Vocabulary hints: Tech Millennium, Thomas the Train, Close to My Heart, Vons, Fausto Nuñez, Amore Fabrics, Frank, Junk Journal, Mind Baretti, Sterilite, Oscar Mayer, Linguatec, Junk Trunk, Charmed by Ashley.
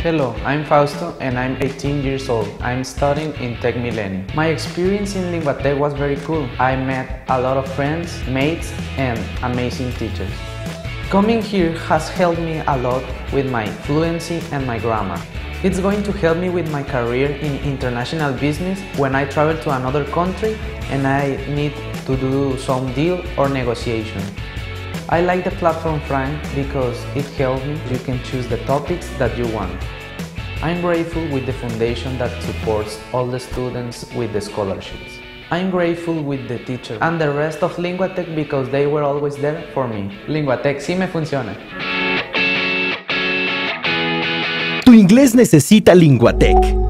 Hello, I'm Fausto and I'm 18 years old. I'm studying in Tech Millennium. My experience in Linguatec was very cool. I met a lot of friends, mates and amazing teachers. Coming here has helped me a lot with my fluency and my grammar. It's going to help me with my career in international business when I travel to another country and I need to do some deal or negotiation. I like the platform Frank because it helps me. You can choose the topics that you want. I'm grateful with the foundation that supports all the students with the scholarships. I'm grateful with the teacher and the rest of Linguatec because they were always there for me. Linguatec sí me funciona. Tu inglés necesita Linguatec.